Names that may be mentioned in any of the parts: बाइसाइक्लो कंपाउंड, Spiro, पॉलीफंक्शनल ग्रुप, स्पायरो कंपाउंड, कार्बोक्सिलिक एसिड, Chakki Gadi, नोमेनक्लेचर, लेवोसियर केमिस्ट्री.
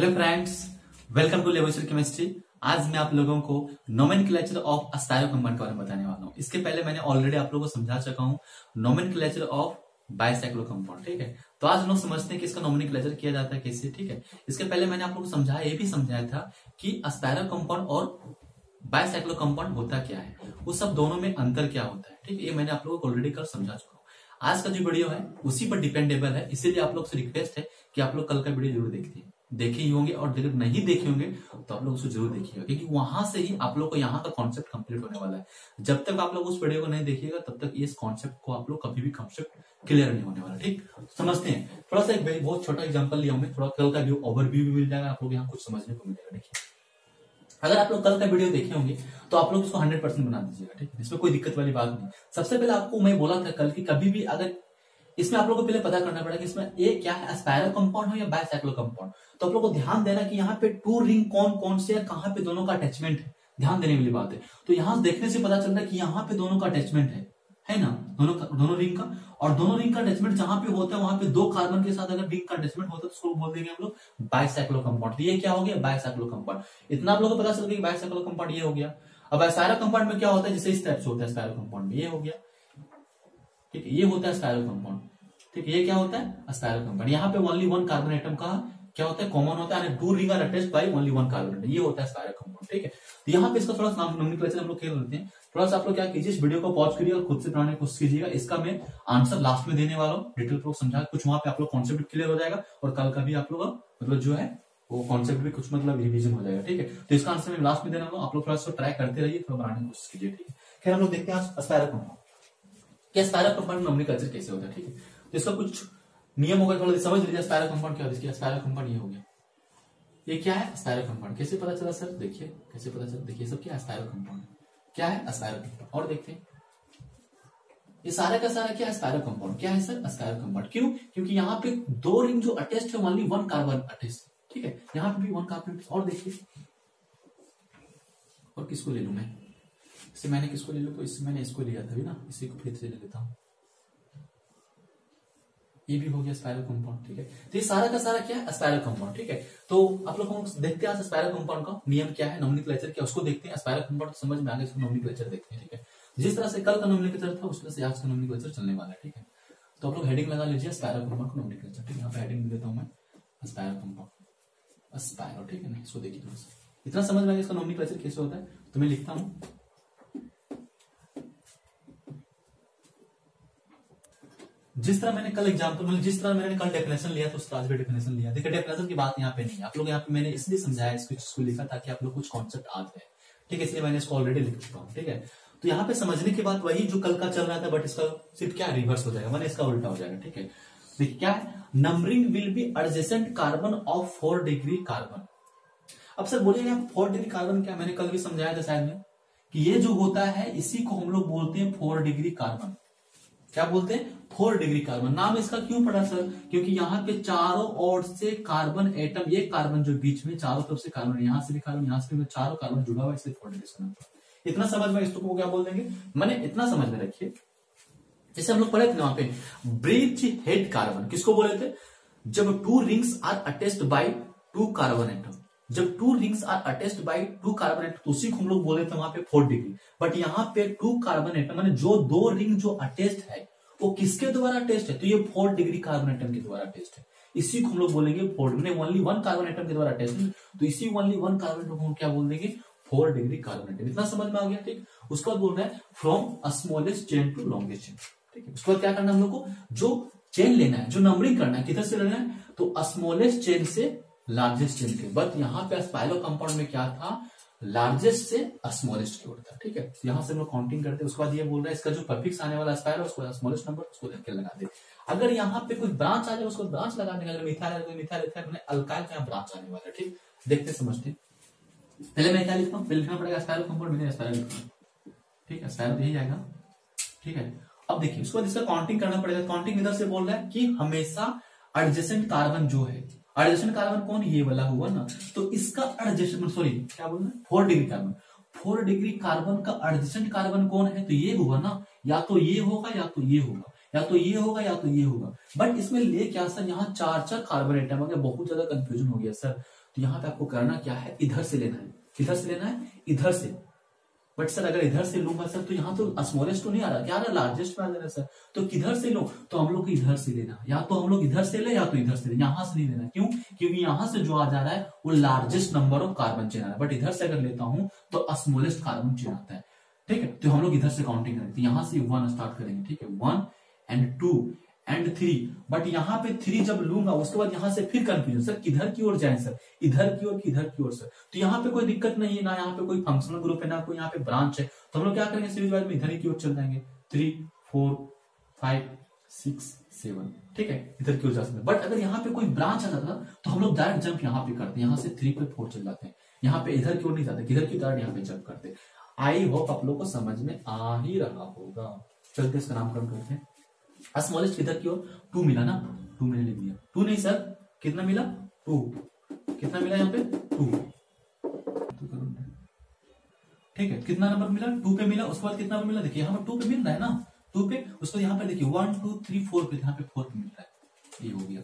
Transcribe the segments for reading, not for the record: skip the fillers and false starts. Hello friends, welcome to लेवोसियर केमिस्ट्री। आज मैं आप लोगों को नोमेनक्लेचर ऑफ स्पायरो कंपाउंड के बारे में बताने वाला हूँ। इसके पहले मैंने ऑलरेडी आप लोगों को समझा चुका हूँ नोमेनक्लेचर ऑफ बाइसाइक्लो कंपाउंड। ठीक है, तो आज लोग समझते हैं कि इसका नोमेनक्लेचर किया जाता है कैसे। ठीक है, इसके पहले मैंने आप लोगों को समझाया, ये भी समझाया था कि स्पायरो कंपाउंड और बाइसाइक्लो कंपाउंड होता क्या है, उस सब दोनों में अंतर क्या होता है। ठीक है, ये मैंने आप लोगों को ऑलरेडी कल समझा चुका हूँ। आज का जो वीडियो है उसी पर डिपेंडेबल है, इसीलिए आप लोग से रिक्वेस्ट है कि आप लोग कल का वीडियो जरूर देखे ही होंगे, और जब नहीं देखे होंगे तो आप लोग उसको जरूर देखिएगा, क्योंकि वहां से ही आप लोग को यहाँ का कॉन्सेप्ट कंप्लीट होने वाला है। जब तक आप लोग उस वीडियो को नहीं देखिएगा तब तक इस कॉन्सेप्ट को आप लोग कभी भी कॉन्सेप्ट क्लियर नहीं होने वाला। ठीक, समझते हैं। थोड़ा सा एक बहुत छोटा एग्जाम्पल लिया हूँ, थोड़ा कल का व्यू ओवरव्यू भी मिल जाएगा, आप लोग यहाँ कुछ समझने को मिलेगा। देखिए, अगर आप लोग कल का वीडियो देखे होंगे तो आप लोग उसको 100% बना दीजिएगा। ठीक है, इसमें कोई दिक्कत वाली बात नहीं। सबसे पहले आपको मैं बोला था कल कि कभी भी अगर इसमें आप लोगों को पहले पता करना पड़ा कि इसमें ये क्या है, स्पायरो कंपाउंड हो या बाइसाइक्लो कंपाउंड। तो आप लोग को ध्यान देना कि यहाँ पे टू रिंग कौन कौन से है, कहाँ पे दोनों का अटैचमेंट है, ध्यान देने वाली बात है। तो यहाँ देखने से पता चलता है कि यहाँ पे दोनों का अटैचमेंट है ना, दोनों रिंग का, और दोनों रिंग का अटैचमेंट जहां पे होता है वहां पे दो कार्बन के साथ अगर रिंग का अटैचमेंट होता है तो उसको बोल देंगे हम लोग बाइसाइक्लो कंपाउंड। ये क्या हो गया, बाइसाइक्लो कंपाउंड। इतना आप लोगों को पता चल गया कि बाइसाइक्लो कंपाउंड ये हो गया। अब स्पायरो कंपाउंड में क्या होता है, जैसे इस टाइप से होता है स्पायरो कंपाउंड में, ये हो गया। ठीक है, ये होता है स्पायरो कंपाउंड। ठीक है, ये क्या होता है, स्पायरो कंपाउंड। यहाँ पे ओनली वन कार्बन एटम का क्या होता है, कॉमन होता है, two ring are attached by only one carbon atom, ये होता है स्पायरो कंपाउंड। ठीक है, तो यहाँ पे इसका थोड़ा सा नोमेनक्लेचर हम लोग खेल लेते हैं। थोड़ा सा आप लोग क्या कीजिए, इस वीडियो को पॉज करिए और खुद से बनाने की कोशिश कीजिएगा। इसका मैं आंसर लास्ट में देने वाला हूँ, डिटेल प्रूफ समझा कुछ, वहां पे आप लोग कॉन्सेप्ट क्लियर हो जाएगा, और कल का भी आप लोग मतलब जो है वो कॉन्सेप्ट भी कुछ मतलब रिविजन हो जाएगा। ठीक है, तो इसका आंसर मैं लास्ट में देने वाला हूँ, आप लोग थोड़ा सा ट्राई करते रहिए, थोड़ा बनाने की कोशिश कीजिए। ठीक है, खैर हम लोग देखते हैं स्पायरो कंपाउंड, स्पायरो कंपाउंड नोमेनक्लेचर कैसे होता है। ठीक है, तो इसका कुछ नियम होगा, थोड़ा समझ लीजिए। स्पायरो कंपाउंड क्या होता है, स्पायरो कंपाउंड ये हो गया। ये क्या है, स्पायरो कंपाउंड। कैसे पता चला सर, देखिए कैसे पता चला, देखिए सब क्या स्पायरो कंपाउंड क्या है, स्पायरो कंपाउंड। और देखते हैं ये सारा का सारा क्या है, स्पायरो कंपाउंड। क्या है सर, स्पायरो कंपाउंड। क्यों, क्योंकि यहाँ पे दो रिंग जो अटैच्ड है ओनली वन कार्बन अटैच्ड। ठीक है, यहाँ पे भी वन कार्बन। और देखिए, और किसको ले लू मैं, इससे मैंने किसको ले लू, तो इससे मैंने इसको लिया था ना, इसी को फिर से ले लेता हूँ। ये भी हो गया स्पायरो कंपाउंड। ठीक है, तो ये सारा का सारा क्या है, स्पायरो कंपाउंड। ठीक है, तो आप लोग देखते हैं स्पायरो कंपाउंड का नियम क्या है, नोमेनक्लेचर क्या, उसको देखते हैं। स्पायरो कंपाउंड समझ में आ गया, इसको नोमेनक्लेचर देखते हैं। ठीक है, जिस तरह से कल का नोमेनक्लेचर था उस तरह से आज का नोमेनक्लेचर चलने वाला है। ठीक है, तो आप लोग हेडिंग लगा लीजिए, स्पायरो कंपाउंड का नोमेनक्लेचर। ठीक है, यहाँ पे हेडिंग देता हूँ मैं, स्पायरो कंपाउंड, स्पायरो। ठीक है ना, इसको देखिए, थोड़ा सा इतना समझ में आ गया इसका नोमेनक्लेचर कैसे होता है। तो मैं लिखता हूँ जिस तरह मैंने कल एग्जाम्पल मतलब जिस तरह मैंने कल डेफिनेशन लिया था उस तरह भी डेफिनेशन लिया। देखिए, डेफिनेशन की बात यहाँ पे नहीं है, आप लोग यहाँ पे मैंने इसलिए समझाया, इसको इसको लिखा ताकि आप लोग कुछ कॉन्सेप्ट आ जाए। ठीक है, इसलिए मैंने इसको ऑलरेडी लिख चुका हूँ। ठीक है, तो यहाँ पे समझने के बाद वही जो कल का चल रहा था, बट इसका सिर्फ क्या रिवर्स हो जाएगा, मैंने इसका उल्टा हो जाएगा। ठीक है, देखिए क्या है, numbering will be adjacent carbon of 4 degree carbon. अब सर बोलिए, 4 डिग्री कार्बन क्या, मैंने कल भी समझाया था शायद में कि ये जो होता है इसी को हम लोग बोलते हैं 4 डिग्री कार्बन। क्या बोलते हैं, 4 डिग्री कार्बन। नाम इसका क्यों पड़ा सर, क्योंकि यहाँ पे चारों ओर से कार्बन एटम, ये कार्बन जो बीच में चारों तरफ से कार्बन, यहाँ से भी कार्बन, यहाँ से भी, चारों कार्बन जुड़ा हुआ, इसलिए 4 डिग्री। इतना समझ में, इसको क्या बोल देंगे, मैंने इतना समझ में रखिए, जैसे हम लोग पढ़े थे वहां पे ब्रिज हेड कार्बन, किसको बोले थे, जब two rings are attached by two carbon atom, जब two rings are attached by two carbon atom, तो उसी को हम लोग बोले थे वहां पे 4 डिग्री। बट यहाँ पे टू कार्बन एटम माने जो दो रिंग जो अटैच्ड है वो किसके द्वारा अटैच्ड है, तो ये 4 डिग्री कार्बन एटम के द्वारा अटैच्ड है, इसी को हम लोग बोलेंगे 4 माने ओनली वन कार्बन एटम के द्वारा अटैच्ड है, तो इसी ओनली वन कार्बन एटम को क्या बोल देंगे, 4 डिग्री कार्बन एटम। इतना समझ में आ गया। ठीक, उसके बाद बोल रहा है from smallest chain to longest chain. ठीक है, उसके बाद क्या करना है हम लोग को, जो चेन लेना है, जो नंबरिंग करना है, किधर से लेना है, तो स्मॉलेस्ट चेन से लार्जेस्ट चेन के। बट यहाँ पे स्पायरो कंपाउंड में क्या था, लार्जेस्ट से स्मॉलेस्ट की ओर था। ठीक है, यहां से हम लोग काउंटिंग करते हैं। उसके बाद ये बोल रहा है इसका जो प्रीफिक्स आने वाला स्पायरो, उसको स्मॉलेस्ट नंबर, उसको लेकर लगा दे। अगर यहाँ पे कोई ब्रांच आ जाए उसको ब्रांच लगाने का, अगर मिथाइल कोई मिथाइल लेता है, मैंने अल्काइल का ब्रांच आने वाला है। ठीक, देखते समझते, पहले मैं क्या लिखता हूँ, लिखना पड़ेगा स्पायरो कंपाउंड, मैंने स्पायरो लिखा। ठीक है, स्पायरो यही आएगा। ठीक है, अब देखिए उसके बाद इसका काउंटिंग करना पड़ेगा। काउंटिंग इधर से बोल रहा है कि हमेशा एडजेसेंट कार्बन जो है, एडजेसेंट कार्बन कौन, ये वाला हुआ ना, तो इसका एडजेसेंट, सॉरी क्या बोल रहे हैं, 4 डिग्री कार्बन, 4 डिग्री कार्बन का एडजेसेंट कार्बन कौन है, तो ये हुआ ना, या तो ये होगा या तो ये होगा या तो ये होगा या तो ये होगा। बट इसमें ले क्या सर, यहाँ 4 कार्बन एटम आ गया, बहुत ज्यादा कंफ्यूजन हो गया सर। तो यहां पे आपको करना क्या है, इधर से लेना है, किधर से लेना है, इधर से। बट सर अगर इधर से लूंगा सर तो यहाँ तो स्मॉलेस्ट तो नहीं आ रहा, क्या आ रहा, लार्जेस्ट आ रहा है सर, तो किधर से लो, तो हम लोग इधर से लेना, या तो हम लोग इधर से ले या तो इधर से ले, यहां से नहीं लेना। क्यों? क्योंकि यहां से जो आ जा रहा है वो largest number of carbon chain आ रहा है, बट इधर से अगर लेता हूं तो स्मॉलेस्ट कार्बन चेन आता है। ठीक है, तो हम लोग इधर से काउंटिंग करेंगे, यहां से वन स्टार्ट करेंगे। ठीक है, 1 and 2 and 3, बट यहाँ पे 3 जब लूंगा उसके बाद यहाँ से फिर कंफ्यूजन, सर किधर की ओर जाए सर, इधर की ओर कि इधर की ओर सर। तो यहाँ पे कोई दिक्कत नहीं है, ना यहाँ पे कोई फंक्शनल ग्रुप है, ना कोई यहाँ पे ब्रांच है, तो हम लोग क्या करेंगे सीरीज वाइज में इधर की ओर चल जाएंगे। 3 4 5 6 7, ठीक है, इधर की ओर जा सकते हैं। बट अगर यहाँ पे कोई ब्रांच आ जाता तो हम लोग डायरेक्ट जंप यहाँ पे करते, यहाँ से 3 पे 4 चल जाते हैं, यहाँ पे इधर की ओर नहीं जाते, किधर की डायरेक्ट यहाँ पे जंप करते। आई होप आप लोग को समझ में आ ही रहा होगा। चलते इसका नामकरण करते हैं, स्मॉलेस्ट किधर की ओर, 2 मिला ना, 2 मैंने लिख दिया, 2 नहीं सर कितना मिला, 2, कितना मिला यहाँ पे 2, ठीक है, कितना नंबर मिला 2 पे मिला, उसके बाद कितना नंबर मिला, देखिए यहाँ पर 2 पे मिल रहा है ना, 2 पे, उसको यहाँ पे देखिए 1 2 3 4 पे, यहाँ पे 4 पे मिल रहा है, ये हो गया।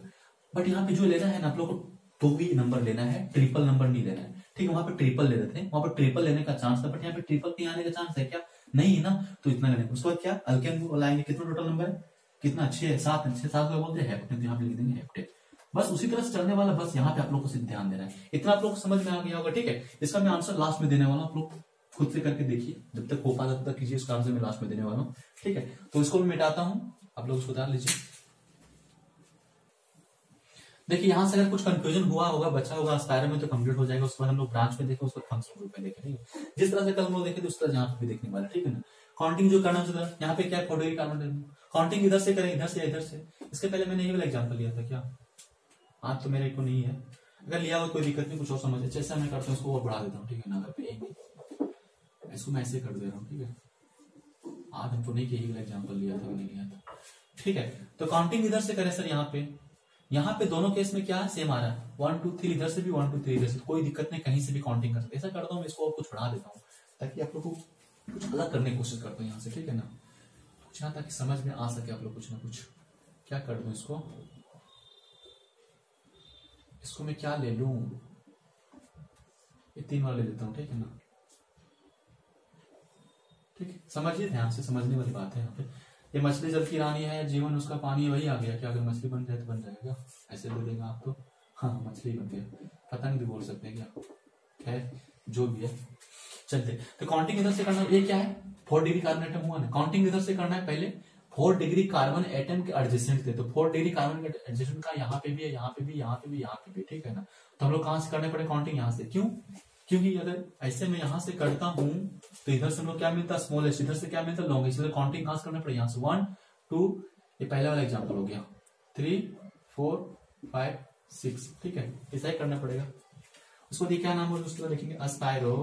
बट यहाँ पे जो लेना है ना आप लोग को 2 ही नंबर लेना है, ट्रिपल नंबर नहीं लेना है। ठीक है, वहां पर ट्रिपल ले लेते हैं, वहां पर ट्रिपल लेने का चांस था, बट यहाँ पे ट्रिपल के आने का चांस है क्या, नहीं है ना, तो इतना लेने। उसके बाद क्या अल्केन लाएंगे, कितना टोटल नंबर है, कितना 6 7 7 को बोलते हैं हेप्टेन, तो यहाँ पे लिख देंगे हेप्टेन। बस उसी तरह से चलने वाला, बस यहाँ पे आप लोग को सिर्फ ध्यान देना है, इतना आप लोग को समझ में आ गया होगा। ठीक है, इसका मैं आंसर लास्ट में देने वाला हूँ, आप लोग खुद से करके देखिए, जब तक हो पाता तब तक कीजिए, इसका आंसर मैं लास्ट में देने वाला हूँ। ठीक है, तो इसको मैं मिटाता हूँ, आप लोग उसको उतार लीजिए। देखिए यहाँ से अगर कुछ कंफ्यूजन हुआ होगा, बचा होगा स्पायरो में, तो कंप्लीट हो जाएगा। उसके बाद हम लोग ब्रांच पे देखें, उसको फंक्शन ग्रुप में देखें। ठीक है, जिस तरह से कल हम लोग देखें उस तरह यहाँ पे देखने वाला। ठीक है ना, काउंटिंग जो करना है यहाँ पे क्या है, काउंटिंग इधर से करें, इधर से, इधर से। इसके पहले मैंने ये वाला एग्जांपल लिया था, क्या आज तो मेरे को नहीं है, अगर लिया हो कोई दिक्कत नहीं, कुछ और समझ। जैसे मैं करता हूँ इसको और बढ़ा देता हूँ। ठीक है ना, अगर इसको मैं ऐसे कर दे रहा हूँ। ठीक है, आज हमको नहीं कि ये वाला एग्जाम्पल लिया था, नहीं लिया था। ठीक है, तो काउंटिंग इधर से करें सर, यहाँ पे दोनों केस में क्या है, सेम आ रहा है, 1 2 3 इधर से भी, 1 2 3 इधर से, कोई दिक्कत नहीं, कहीं से भी काउंटिंग कर सकते। ऐसा करता हूँ मैं इसको और कुछ बढ़ा देता हूँ, ताकि आप लोग को कुछ अलग करने की कोशिश करता हूँ यहाँ से। ठीक है ना, कुछ ना, ताकि समझ में आ सके आप लोग कुछ ना कुछ। क्या कर दूं इसको, इसको मैं क्या ले लूं, ये 3 बार ले लेता हूँ। ठीक है ना, ठीक है, समझिए ध्यान से, समझने वाली बात है। यहाँ पे ये मछली जल की रानी है, जीवन उसका पानी, वही आ गया क्या, अगर मछली बन जाए तो बन जाएगा, ऐसे बोल देगा आप तो, हाँ मछली बन गया, पता नहीं भी बोल सकते क्या, खैर जो भी है। चलते, तो काउंटिंग इधर से करना, ये क्या है 4 डिग्री कार्बन एटम हुआ ना, काउंटिंग इधर से करना है। पहले 4 डिग्री कार्बन एटम के एडजेसेंट थे, तो 4 डिग्री कार्बन के एडजेसेंट का यहाँ पे भी है, यहाँ पे भी, यहाँ पे भी, यहाँ पे भी। ठीक है ना, तो हम लोग कहाँ से करने पड़े काउंटिंग, यहाँ से। क्यों? क्योंकि अगर ऐसे में यहाँ से करता हूं तो इधर से हम लोग क्या मिलता है स्मॉलेस्ट, इधर से क्या मिलता है लॉन्गेस्ट, इसलिए काउंटिंग कहाँ से करना पड़ेगा, यहाँ से 1 2, ये पहला वाला एग्जाम्पल हो गया, 3 4 5 6। ठीक है, ऐसा ही करना पड़ेगा। उसको देखिए क्या नाम हो, उसके लिखेंगे स्पायरो,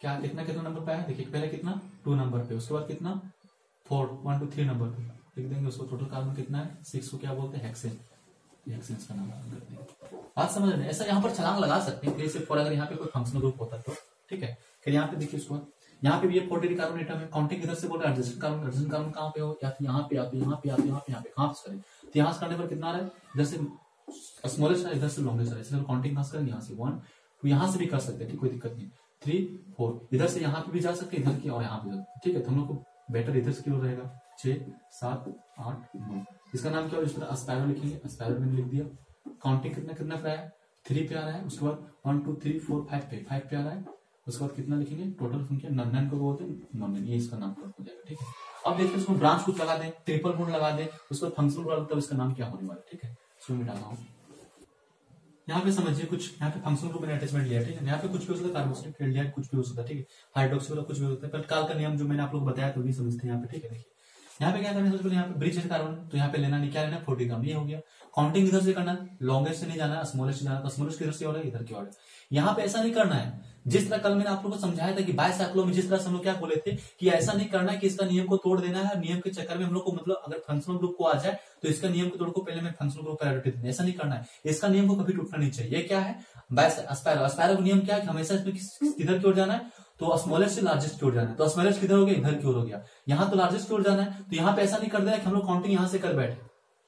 क्या लिखना, कितना नंबर पे आया, देखिए पहले कितना 2 नंबर पे, उसके बाद कितना 4 1 2 3 नंबर पे लिख देंगे। उसको टोटल कार्बन कितना है 6, को क्या बोलते हैं हेक्सेन, हेक्सेंस का नाम करते हैं। बात समझ में, ऐसा यहाँ पर छलांग लगा सकते हैं 3 से 4 अगर यहाँ पे कोई फंक्शनल ग्रुप होता तो। ठीक है, फिर यहाँ पे देखिए उसको, यहाँ पे भी 4 डिग्री कार्बन एटम है, काउंटिंग इधर से बोल रहा है एडजेसेंट कार्बन, एडजेसेंट कार्बन कहाँ पे हो, या फिर यहाँ पे आते, यहाँ पे आते, यहाँ पे, यहाँ पे कहाँ से करें, तो यहाँ से करने पर कितना आ रहा है, इधर से स्मॉलेस्ट है, इधर से लॉन्गेस्ट है, इसलिए काउंटिंग कहाँ से करेंगे, यहाँ से 1, तो यहाँ से भी कर सकते हैं, कोई दिक्कत नहीं, 3 4, इधर से यहाँ पे भी जा सकते हैं, इधर की और यहाँ पे जा सकते। ठीक है, तो हम लोग को बेटर इधर से क्यों रहेगा, 6 7 8 9, इसका नाम क्या हो, इस तरह स्पायरो लिखेंगे, स्पायरो मैंने लिख दिया। काउंटिंग कितना कितना पे आया, 3 पे आ रहा है, उसके बाद 1 2 3 4 5 पे, 5 पे आ रहा है, उसके बाद कितना लिखेंगे टोटल संख्या, नन को बोलते हैं नन, ये इसका नाम हो जाएगा। ठीक है, अब देखिए उसको ब्रांच कुछ लगा दें, ट्रिपल मोड लगा दें, उसका फंक्शन लगा दें, इसका नाम क्या होने वाला है। ठीक है, इसको मैं डाला हूँ यहाँ पे, समझिए कुछ यहाँ पे फंक्शन ग्रुप में अटैचमेंट लिया। ठीक है, यहाँ पे कुछ भी हो सकता है, कार्बोक्सिलिक खेल लिया, कुछ भी हो सकता है। ठीक है, हाइड्रोक्सी वाला कुछ भी हो सकता है, तत्काल का नियम जो मैंने आप लोग बताया तो भी समझते हैं यहाँ पे। ठीक है, देखिए यहाँ पे क्या करना है, सबसे पहले यहाँ पे ब्रिज है कार्बन, तो यहाँ पे लेना नहीं, क्या लेना 40 कार्बन, ये हो गया। काउंटिंग इधर से करना, लॉन्गेस्ट से नहीं जाना, स्मॉलेस्ट से जाना, स्मॉलेस्ट की तरफ से हो रहा है, इधर की ओर। यहाँ पे ऐसा नहीं करना है, जिस तरह कल मैंने आप लोगों को समझाया था कि बाइसाइक्लो में जिस तरह से हम लोग क्या बोले थे कि ऐसा नहीं करना है कि इसका नियम को तोड़ देना है, नियम के चक्कर में हम लोग को मतलब अगर फंक्शनल ग्रुप को आ जाए तो इसका नियम को तोड़ को पहले मैं फंक्शनल ग्रुप प्रायोरिटी देना, ऐसा नहीं करना है, इसका नियम को कभी टूटना नहीं चाहिए। क्या है स्पायरो, स्पायरो का नियम क्या है, हमेशा इसमें किधर की ओर जाना है, तो स्मॉलेस्ट से लार्जेस्ट की ओर जाना है, तो स्मॉलेस्ट किधर हो गया, इधर की ओर हो गया, यहाँ तो लार्जेस्ट की ओर जाना है, तो यहाँ पे ऐसा नहीं कर देना कि हम लोग काउंटिंग यहाँ से कर बैठे,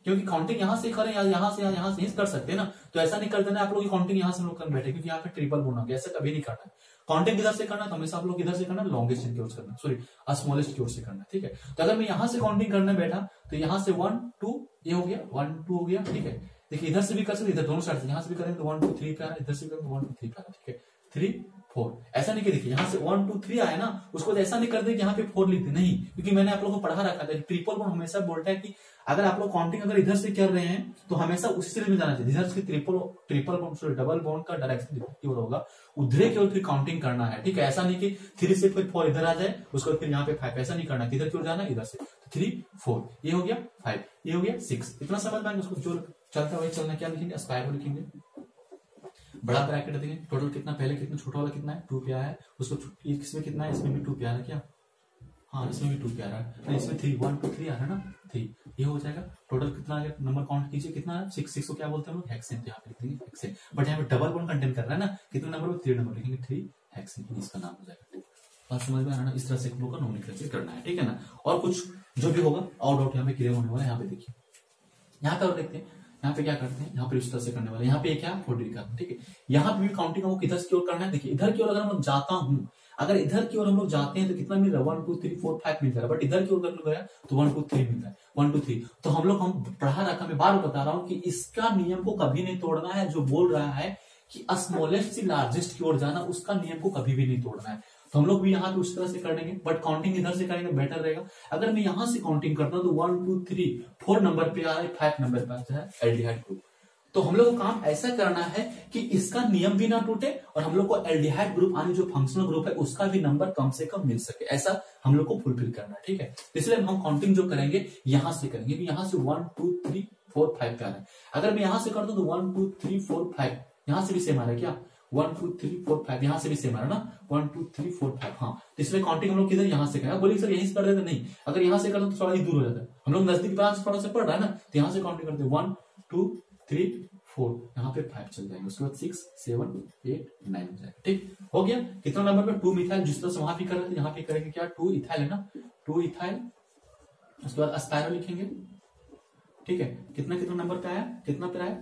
क्योंकि काउंटिंग यहां से करें या यहां से कर सकते हैं ना। तो ऐसा नहीं कर देना आप लोग की काउंटिंग यहां से हम लोग कर बैठे, क्योंकि यहाँ पे ट्रिपल बोन हो गया, ऐसा कभी नहीं करना है। काउंटिंग किधर से करना है तो हमेशा आप लोग किधर से करना, लॉन्गेस्ट इंक्योर से करना, सॉरी स्मॉलेस्ट क्योर से करना, ठीक है। तो अगर मैं यहाँ से काउंटिंग करने बैठा तो यहाँ से 1 2 ये हो गया, 1 2 हो गया, ठीक है। देखिए इधर से भी कर सकते, इधर दोनों साइड से, यहाँ से भी करेंगे तो 1 2 3 पे आना, इधर से भी करेंगे 1 2 3 पे आना, ठीक है। 3 4 ऐसा नहीं कि देखिए यहाँ से 1 2 3 आया ना, उसको ऐसा नहीं कर दे कि यहाँ पे 4 लिख दे, नहीं, क्योंकि मैंने आप लोगों को पढ़ा रखा था ट्रिपल बोन हमेशा बोलता है कि अगर आप लोग काउंटिंग अगर इधर से कर रहे हैं तो हमेशा उसी में जाना चाहिए जिधर से triple bond sorry double bond का डायरेक्शन इधर होगा, उधरे की ओर फिर काउंटिंग करना है, ठीक है। ऐसा नहीं कि 3 से फिर 4 इधर आ जाए, उसको फिर यहाँ पे 5, ऐसा नहीं करना, किधर की ओर जाना, इधर से 3 4 ये हो गया, 5 ये हो गया, 6, इतना समझ पाएंगे। उसको जो चलता है वही चलना, क्या लिखेंगे, स्पाइरो लिखेंगे, बड़ा ब्रैकेट देखेंगे, टोटल कितना, पहले कितना, छोटा वाला कितना है 2 पे आया है, उसको इसमें कितना है, इसमें भी 2 पे आया है क्या, हाँ इसमें भी 2 पे आ रहा है, इसमें 3 1 2 3 आ रहा है ना, 3 ये हो जाएगा, टोटल कितना आ गया, नंबर काउंट कीजिए कितना है, 6 6 को क्या बोलते हैं हम लोग, हेक्सेन, यहाँ पे लिखेंगे हेक्सेन, बट यहाँ पे डबल बोन कंटेन कर रहा है ना, कितने नंबर, 3 नंबर लिखेंगे, 3 हेक्सेन इसका नाम हो जाएगा, बात समझ में आ रहा है। इस तरह से हम लोग का नोमेनक्लेचर करना है, ठीक है ना। और कुछ जो भी होगा आउट आउट यहाँ पे क्लियर होने वाला है। यहाँ पे देखिए, यहाँ पे और देखते हैं, यहाँ पे क्या करते हैं, यहाँ पे इस तरह से करने वाले, यहाँ पे एक है 4 डिग्री का, ठीक है। यहाँ पे भी काउंटिंग हमको किधर की ओर करना है, देखिए इधर की ओर अगर मैं जाता हूँ, अगर इधर की ओर हम लोग जाते हैं तो कितना मिल रहा है, 1 2 3 4 5 मिल रहा है, बट इधर की ओर अगर लोग गया तो 1 2 3 मिल रहा है, 1 2 3। तो हम लोग पढ़ा रखा, मैं बार बता रहा हूँ कि इसका नियम को कभी नहीं तोड़ना है। जो बोल रहा है कि स्मॉलेस्ट से लार्जेस्ट की ओर जाना, उसका नियम को कभी भी नहीं तोड़ना है। तो हम लोग भी यहाँ पे उस तरह से करेंगे, बट काउंटिंग इधर से करेंगे, बेटर रहेगा। अगर मैं यहाँ से काउंटिंग करता हूँ तो 1 2 3 4 नंबर पे आ रहा है, 5 नंबर पे आता है एल्डिहाइड ग्रुप। तो हम लोग को काम ऐसा करना है कि इसका नियम भी ना टूटे और हम लोग को एल्डिहाइड ग्रुप यानी जो फंक्शनल ग्रुप है उसका भी नंबर कम से कम मिल सके, ऐसा हम लोग को फुलफिल करना है, ठीक है। इसलिए हम काउंटिंग जो करेंगे यहाँ से करेंगे, यहाँ से 1 2 3 4 5 पे आ रहा है। अगर मैं यहाँ से करता हूँ तो 1 2 3 4 5, यहाँ से भी सेम आ रहा है क्या, 1 2 3 4 5, यहाँ से भी सेम है ना, 1 2 3 4 5, हाँ। तो इसमें काउंटिंग हम लोग किधर, यहाँ से करें, बोलिए सर यहीं से कर देते, नहीं, अगर यहाँ से करते तो थोड़ा ही दूर हो जाता है, हम लोग नजदीक ब्रांच थोड़ा सा पड़ रहा है ना, तो यहाँ से काउंटिंग करते 1 2 3 4, यहाँ पे 5 चल जाएंगे, उसके बाद 6 7 8 9 हो जाएगा, ठीक हो गया। कितना नंबर पे, 2 मिथाइल, जिस तरह से वहां भी कर रहे थे यहाँ पे करेंगे क्या, 2 इथाइल है ना, 2 इथाइल, उसके बाद स्पाइरो लिखेंगे, ठीक है। कितना कितना नंबर पे आया, कितना पे आया,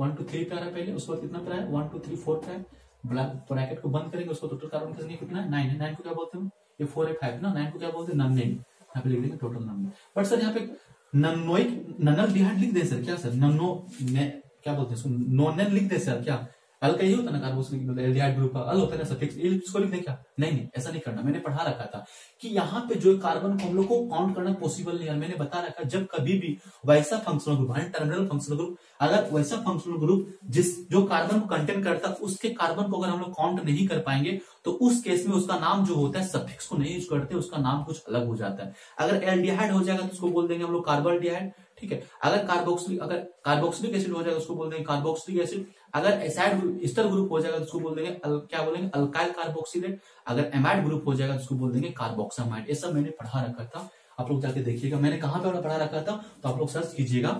1 2 3 पे आ रहा है पहले, उसके बाद कितना पे आया, 1 2 3 4 पे आया। ब्रैकेट को बंद करेंगे, उसको टोटल कार्बन किसने कितना है, 9 है, 9 को क्या बोलते हैं, ये 4 है 5 ना, 9 को क्या बोलते हैं, नन, यहाँ पे लिख देंगे टोटल नन। बट सर यहाँ पे ननोइक ननल डिहाइड लिख दे सर, क्या सर, ननो क्या बोलते हैं इसको, नोनेन लिख दे सर, क्या अल का ही होता ना कार्बोक्सिलिक एल्डिहाइड ग्रुप का अल होता है ना सफिक्स, इसको लिख दे क्या, नहीं, ऐसा नहीं करना। मैंने पढ़ा रखा था कि यहाँ पे जो कार्बन को हम लोग को काउंट करना पॉसिबल नहीं है, मैंने बता रखा। जब कभी भी वैसा फंक्शनल ग्रुप यानी टर्मिनल फंक्शनल ग्रुप, अगर वैसा फंक्शनल ग्रुप जिस जो कार्बन को कंटेन करता है उसके कार्बन को अगर हम लोग काउंट नहीं कर पाएंगे तो उस केस में उसका नाम जो होता है सफिक्स को नहीं यूज करते, उसका नाम कुछ अलग हो जाता है। अगर एल्डिहाइड हो जाएगा तो उसको बोल देंगे हम लोग कार्बोल्डिहाइड, ठीक है। अगर कार्बोक्सिलिक एसिड हो जाएगा उसको बोल देंगे कार्बोक्सिलिक एसिड। अगर एसाइड एस्टर ग्रुप हो जाएगा तो उसको बोल देंगे क्या बोलेंगे, अल्काइल कार्बोक्सिलेट। अगर एमाइड ग्रुप हो जाएगा तो उसको बोल देंगे कार्बोक्सामाइड। ये सब मैंने पढ़ा रखा था, आप लोग जाके देखिएगा मैंने कहाँ पे पढ़ा रखा था, तो आप लोग सर्च कीजिएगा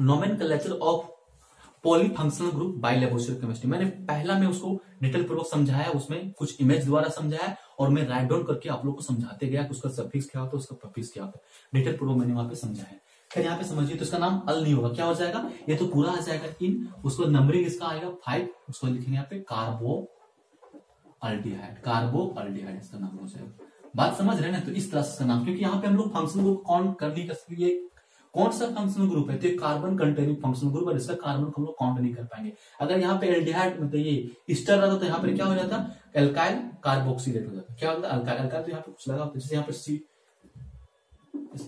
नोमेनक्लेचर of पॉलीफंक्शनल ग्रुप by Lavoisier chemistry. मैंने पहला में उसको डिटेल पूर्वक समझाया, उसमें कुछ इमेज द्वारा समझाया और मैं राइट डाउन करके आप लोग को समझाते गया कि उसका सफिक्स क्या होता है, उसका प्रीफिक्स क्या होता है, डिटेल पूर्वक मैंने वहां पे समझाया। फिर यहाँ पे समझिए तो इसका नाम अल नहीं होगा, क्या हो जाएगा, ये तो पूरा आ जाएगा इन, उसको नंबरिंग इसका आएगा 5, उसको लिखेंगे यहाँ पे कार्बो अल्डिहाइड इसका नाम हो जाएगा। बात समझ रहे ना, तो इस तरह से इसका नाम, क्योंकि यहाँ पे हम लोग फंक्शनल ग्रुप काउंट कर नहीं कर सकते, कौन सा फंक्शनल ग्रुप है, तो कार्बन कंटेनिंग फंक्शनल ग्रुप और इसका कार्बन को हम लोग काउंट नहीं कर पाएंगे। अगर यहाँ पे एल्डिहाइड मतलब ये ईस्टर रहता तो यहाँ पे क्या हो जाता, अल्काइल कार्बोक्सिलेट हो जाता, क्या होता है अल्काइल, तो यहाँ पे कुछ लगा जैसे यहाँ पे सी,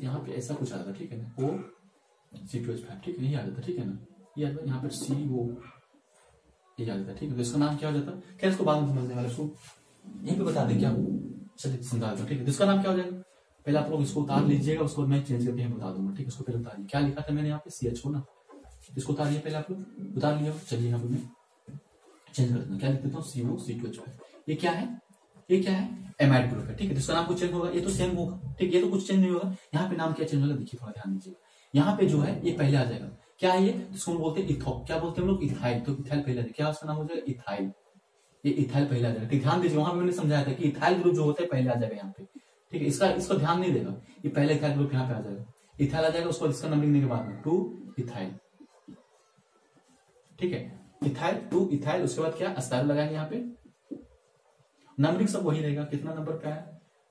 यहाँ पे ऐसा कुछ आ जाता, ठीक है ना, ओ C2H5, ठीक है, नहीं आ जाता, ठीक है ना, ये आ जाता यहाँ पे CO, ये आ जाता, ठीक है। तो इसका नाम क्या हो जाता है, खैर इसको बाद में समझने वाले, इसको यहीं पे बता दें क्या, चलिए समझा देता, ठीक है। तो इसका नाम क्या हो जाएगा, पहले आप लोग इसको उतार लीजिएगा, उसको मैं चेंज करके बता दूंगा, ठीक है। इसको पहले उतारिए, क्या लिखा था मैंने यहाँ पे CHO ना, इसको उतारिए, पहले आप लोग उतार लिया, चलिए यहाँ पे मैं चेंज कर देता हूँ, क्या लिख देता हूँ CO C2H5, ये क्या है, ये क्या है, एमाइड ग्रुप है, ठीक है। तो इसका नाम कुछ चेंज होगा, ये तो सेम होगा, ठीक है, ये तो कुछ चेंज नहीं होगा। यहाँ पे नाम क्या चेंज होगा, देखिए थोड़ा ध्यान दीजिए, यहाँ पे जो है ये पहले आ जाएगा, क्या है ये, इसको बोलते हैं इथो, क्या बोलते हैं हम लोग, इथाइल, तो इथाइल पहले आ जाएगा, क्या उसका नाम हो जाएगा इथाइल, ये इथाइल पहले आ जाएगा, ठीक, ध्यान दीजिए। वहां पर मैंने समझाया था कि इथाइल ग्रुप जो होता है पहले आ जाएगा यहाँ पे, ठीक है, इसका ध्यान नहीं देगा, ये पहले इथाइल ग्रुप यहाँ पे आ जाएगा, इथाइल आ जाएगा, उसको इसका नंबरिंग देने के बाद में 2 इथाइल, ठीक है, इथाइल टू इथाइल, उसके बाद क्या अस्तारो लगाएंगे यहाँ पे। नंबरिंग सब वही रहेगा, कितना नंबर पे आया,